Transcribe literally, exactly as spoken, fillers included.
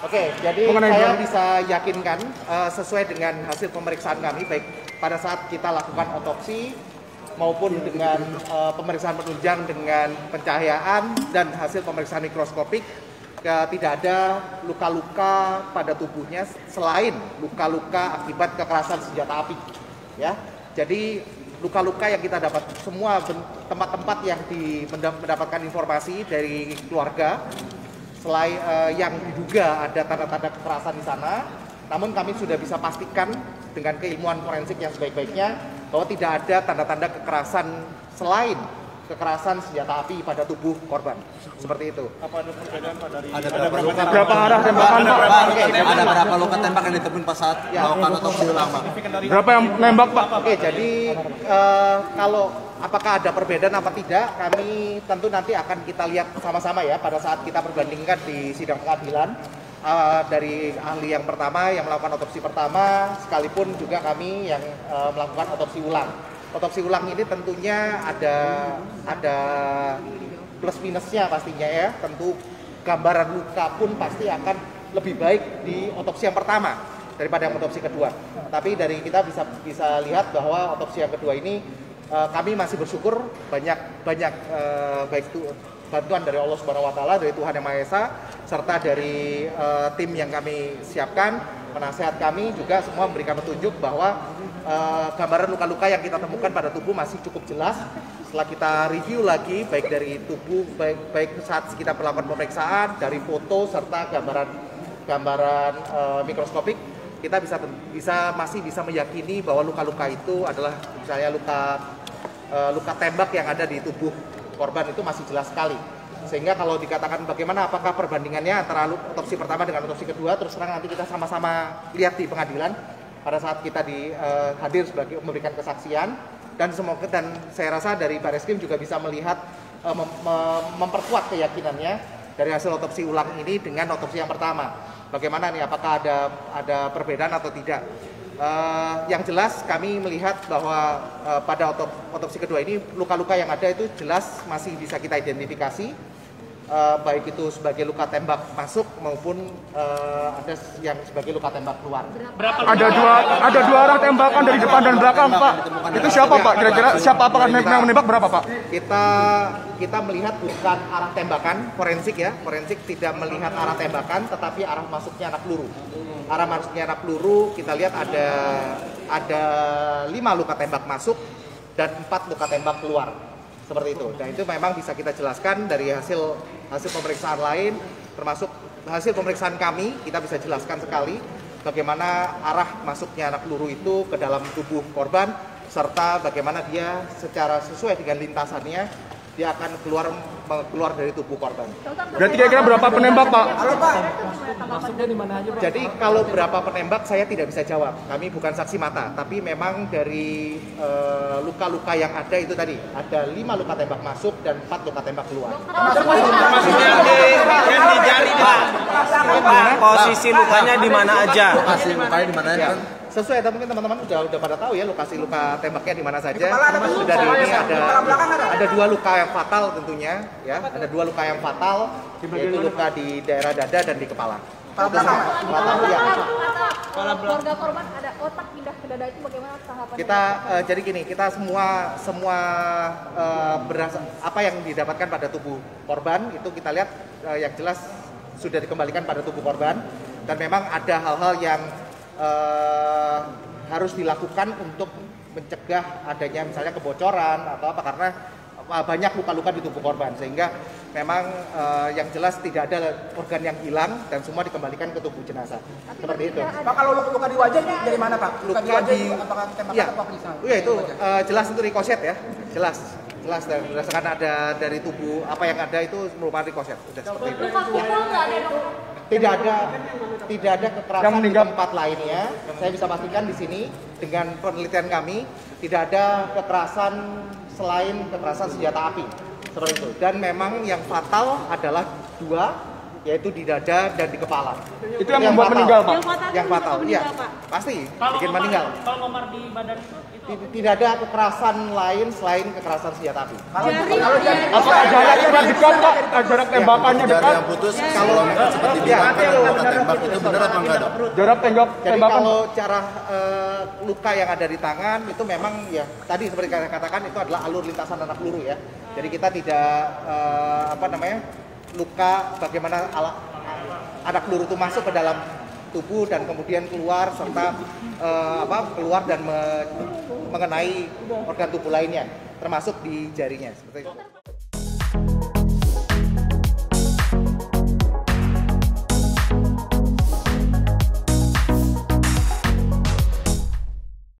Oke, jadi mengenai saya barang bisa yakinkan uh, sesuai dengan hasil pemeriksaan kami, baik pada saat kita lakukan otopsi maupun dengan uh, pemeriksaan penunjang dengan pencahayaan dan hasil pemeriksaan mikroskopik, uh, tidak ada luka-luka pada tubuhnya selain luka-luka akibat kekerasan senjata api. Ya, jadi luka-luka yang kita dapat semua tempat-tempat yang di, mendapatkan informasi dari keluarga. Selain uh, yang diduga ada tanda-tanda kekerasan di sana, namun kami sudah bisa pastikan dengan keilmuan forensik yang sebaik-baiknya bahwa tidak ada tanda-tanda kekerasan selain kekerasan senjata api pada tubuh korban. Seperti itu. Apa ada perbedaan pada dari ada berapa, ada berapa arah tembakan? Ada berapa, okay, ada berapa luka tembak yang ditemukan pas saat ya, melakukan otopsi ulama? Berapa yang nembak, Pak? Oke, okay, jadi uh, kalau apakah ada perbedaan apa tidak, kami tentu nanti akan kita lihat sama-sama ya pada saat kita perbandingkan di sidang pengadilan uh, dari ahli yang pertama yang melakukan otopsi pertama sekalipun juga kami yang uh, melakukan otopsi ulang. Otopsi ulang ini tentunya ada ada plus minusnya pastinya ya, tentu gambaran luka pun pasti akan lebih baik di otopsi yang pertama daripada yang otopsi kedua. Tapi dari kita bisa bisa lihat bahwa otopsi yang kedua ini kami masih bersyukur banyak banyak eh, baik itu bantuan dari Allah Subhanahu Wa Taala, dari Tuhan Yang Maha Esa, serta dari eh, tim yang kami siapkan, penasehat kami juga semua memberikan petunjuk bahwa eh, gambaran luka-luka yang kita temukan pada tubuh masih cukup jelas. Setelah kita review lagi baik dari tubuh baik baik saat kita melakukan pemeriksaan dari foto serta gambaran gambaran eh, mikroskopik, kita bisa bisa masih bisa meyakini bahwa luka-luka itu adalah misalnya luka luka tembak yang ada di tubuh korban itu masih jelas sekali. Sehingga kalau dikatakan bagaimana apakah perbandingannya antara otopsi pertama dengan otopsi kedua, terus terang nanti kita sama-sama lihat di pengadilan pada saat kita di, uh, hadir sebagai memberikan kesaksian, dan semoga dan saya rasa dari Bareskrim juga bisa melihat uh, mem mem memperkuat keyakinannya dari hasil otopsi ulang ini dengan otopsi yang pertama. Bagaimana nih apakah ada ada perbedaan atau tidak? Uh, yang jelas kami melihat bahwa uh, pada otop, otopsi kedua ini luka-luka yang ada itu jelas masih bisa kita identifikasi, uh, baik itu sebagai luka tembak masuk maupun uh, ada yang sebagai luka tembak keluar. Berapa ada dua ada dua arah tembakan dari depan dan belakang, Pak. Itu siapa, Pak? Kira-kira siapa apakah yang menembak, berapa, Pak? Kita kita melihat bukan arah tembakan, forensik ya. Forensik tidak melihat arah tembakan tetapi arah masuknya anak peluru. Arah masuknya anak peluru kita lihat ada ada lima luka tembak masuk dan empat luka tembak keluar, seperti itu. Dan itu memang bisa kita jelaskan dari hasil hasil pemeriksaan lain, termasuk hasil pemeriksaan kami kita bisa jelaskan sekali bagaimana arah masuknya anak peluru itu ke dalam tubuh korban, serta bagaimana dia secara sesuai dengan lintasannya dia akan keluar keluar dari tubuh korban. Berarti kira-kira berapa penembak, Pak? Jadi kalau berapa penembak saya tidak bisa jawab. Kami bukan saksi mata, tapi memang dari luka-luka yang ada itu tadi ada lima luka tembak masuk dan empat luka tembak keluar. Maksudnya yang di jari, Pak. Posisi lukanya di mana aja? Posisi lukanya di mana aja? Sesuai, mungkin teman-teman udah udah pada tahu ya lokasi luka tembaknya di mana saja. Dari ini ada ada dua luka yang fatal tentunya ya, ada dua luka yang fatal yaitu luka di daerah dada dan di kepala. Keluarga korban ada otak pindah ke dada, itu bagaimana tahapannya? Kita uh, jadi gini, kita semua semua uh, beras apa yang didapatkan pada tubuh korban itu kita lihat uh, yang jelas sudah dikembalikan pada tubuh korban, dan memang ada hal-hal yang Uh, harus dilakukan untuk mencegah adanya misalnya kebocoran atau apa, karena banyak luka-luka di tubuh korban, sehingga memang uh, yang jelas tidak ada organ yang hilang dan semua dikembalikan ke tubuh jenazah. Tapi seperti itu. Pak, kalau luka-luka di wajah ini dari mana, Pak? Luka, luka di wajah di, itu apakah tembakan ya, atau perisai? Iya itu uh, jelas itu ricochet ya, jelas. jelas dan berdasarkan ada dari tubuh apa yang ada itu merupakan ricochet. Sudah seperti itu. Tidak ada tidak ada kekerasan di tempat lainnya. Saya bisa pastikan di sini dengan penelitian kami tidak ada kekerasan selain kekerasan senjata api. Seperti itu. Dan memang yang fatal adalah dua yaitu di dada dan di kepala. Itu yang, yang membuat fatal. meninggal, Pak. Yang fatal, yang fatal. Meninggal, ya, Pak. Pasti kalau bikin ngomar, meninggal. Kalau ngomar di badan itu, itu tidak ada kekerasan lain selain kekerasan senjata api. Kalau jaraknya dekat, jarak tembakannya dekat. Yang putus kalau seperti bilang tembak itu benar apa enggak, Dok? Jarak tembak tembakan. Kalau cara luka yang ada di tangan itu memang ya tadi seperti saya katakan itu adalah alur lintasan anak peluru ya. Jadi kita tidak apa namanya? luka bagaimana ala, anak peluru itu masuk ke dalam tubuh dan kemudian keluar serta eh, apa keluar dan me, mengenai organ tubuh lainnya termasuk di jarinya seperti itu.